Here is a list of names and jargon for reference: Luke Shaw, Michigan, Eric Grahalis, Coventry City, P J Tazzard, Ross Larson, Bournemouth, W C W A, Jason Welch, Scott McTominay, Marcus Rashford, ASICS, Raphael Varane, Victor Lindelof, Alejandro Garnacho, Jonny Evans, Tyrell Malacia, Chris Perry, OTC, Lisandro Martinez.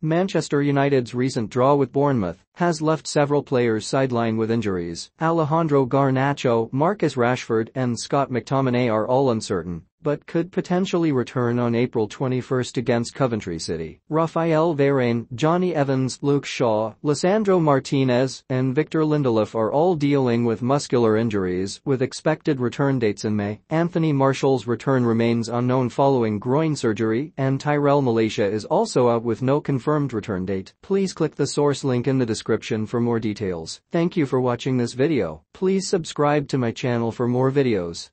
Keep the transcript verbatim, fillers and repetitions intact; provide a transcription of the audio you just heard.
Manchester United's recent draw with Bournemouth has left several players sidelined with injuries. Alejandro Garnacho, Marcus Rashford and Scott McTominay are all uncertain, but could potentially return on April twenty-first against Coventry City. Raphael Varane, Jonny Evans, Luke Shaw, Lisandro Martinez and Victor Lindelof are all dealing with muscular injuries with expected return dates in May. Anthony Marshall's return remains unknown following groin surgery, and Tyrell Malacia is also out with no confirmed return date. Please click the source link in the description for more details. Thank you for watching this video. Please subscribe to my channel for more videos.